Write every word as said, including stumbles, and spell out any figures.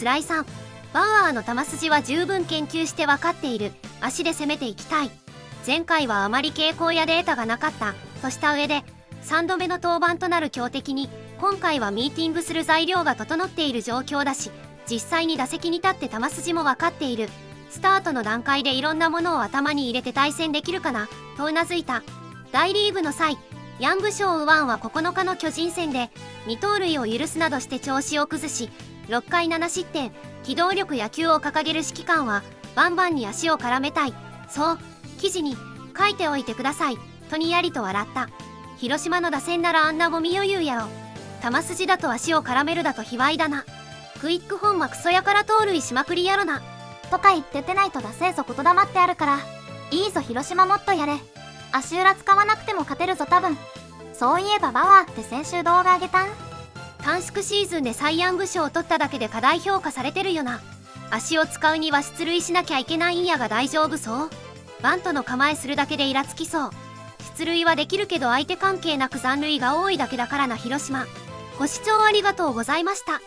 辛いさん。バウアーの球筋は十分研究して分かっている。足で攻めていきたい。前回はあまり傾向やデータがなかったとした上で、さんどめの登板となる強敵に今回はミーティングする材料が整っている状況だし、実際に打席に立って球筋も分かっている。スタートの段階でいろんなものを頭に入れて対戦できるかなとうなずいた。大リーグの際、ヤングショー・ウワンはここのかの巨人戦でにとうるいを許すなどして調子を崩し、ろっかいななしってん、機動力野球を掲げる指揮官はバンバンに足を絡めたい、そう記事に書いておいてくださいとにやりと笑った。広島の打線ならあんなゴミ余裕やろ、球筋だと足を絡めるだと卑猥だな、クイックホンマクソやから盗塁しまくりやろなとか言っててないと打線そ言黙ってあるから、いいぞ広島もっとやれ、足裏使わなくても勝てるぞ多分。そういえばバワーって先週動画あげたん？短縮シーズンでサイ・ヤング賞を取っただけで過大評価されてるよな。足を使うには出塁しなきゃいけないんやが大丈夫そう？バントの構えするだけでイラつきそう。出塁はできるけど相手関係なく残塁が多いだけだからな広島。ご視聴ありがとうございました。